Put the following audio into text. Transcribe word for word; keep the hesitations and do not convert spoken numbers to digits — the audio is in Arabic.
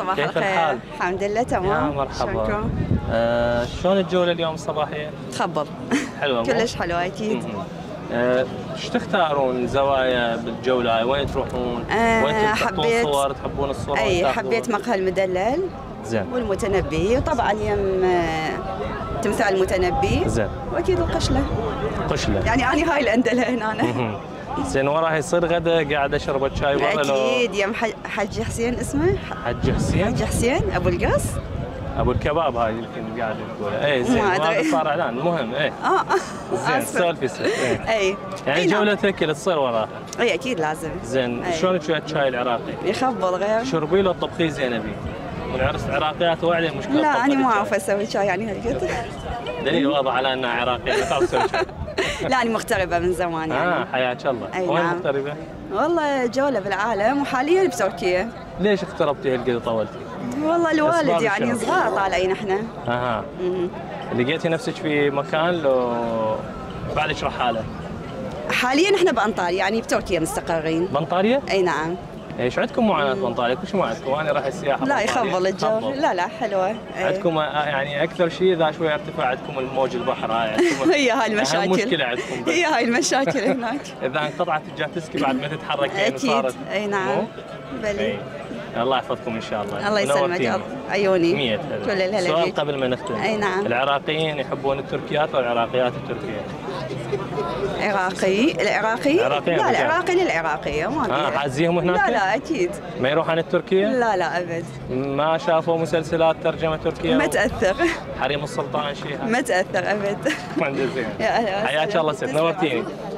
صباح الخير. الحمد لله تمام. مرحبا. شلونكم؟ آه شلون الجوله اليوم الصباحيه؟ تخبل. حلوه. كلش حلوه اكيد. ايش تختارون زوايا بالجوله هاي؟ وين تروحون؟ آه وين تحبون صور؟ تحبون الصور؟ اي حبيت مقهى المدلل. زين. والمتنبي، وطبعا يم تمثال المتنبي. زين. واكيد القشله. قشله. يعني انا هاي الاندله هنا انا. زين وراها يصير غدا قاعد اشرب شاي ورا لو اكيد يم حج حسين اسمه؟ حج حسين؟ حج حسين ابو القص؟ ابو الكباب هاي يمكن قاعد تقولها. اي زين هذا صار اعلان المهم اي اه زين سالفه اي يعني جولتك اللي تصير وراها اي اكيد لازم. زين شلون شويه شاي العراقي؟ يخبل غير شربي له طبخيه زينبي والعرس عراقيات واعلى مشكله. لا انا ما اعرف اسوي شاي يعني هالقد دليل واضح على انها عراقيه ما تعرف تسوي شاي. لا أنا مغتربة من زمان يعني. آه حياك الله. وين مغتربة؟ والله جولة بالعالم وحاليا بتركيا. ليش اغتربتي هالقد طولتي؟ والله الوالد يعني صغار طالعين احنا. اها. لقيتي نفسك في مكان لو بعدك رحالة؟ حاليا احنا بأنطاليا يعني بتركيا مستقرين. بأنطاليا؟ اي نعم. ايش عندكم معاناه بأنطاليا؟ كلش ما عندكم، انا رايح السياحه. لا يخبل الجو، لا لا حلوه. أيه. عندكم يعني اكثر شيء اذا شوي ارتفع عندكم الموج البحر هاي هي هاي المشاكل. اهم مشكله عندكم هي هاي المشاكل هناك. اذا انقطعت الجاتسكي بعد ما تتحرك يعني صارت اكيد. اي نعم. بلي. الله يحفظكم ان شاء الله. الله يسلمك عيوني. مية كل الهلا. سؤال قبل ما نختم. اي نعم. العراقيين يحبون التركيات او العراقيات التركيات؟ عراقي العراقي لا العراقي للعراقيه ما اه عازيهم هناك. لا لا اكيد ما يروح عن التركيه. لا لا ابد. ما شافوا مسلسلات ترجمه تركيه ما تاثر. حريم السلطان شيء ما تاثر ابد. زين يا اهلا. حياك الله ست نورتيني.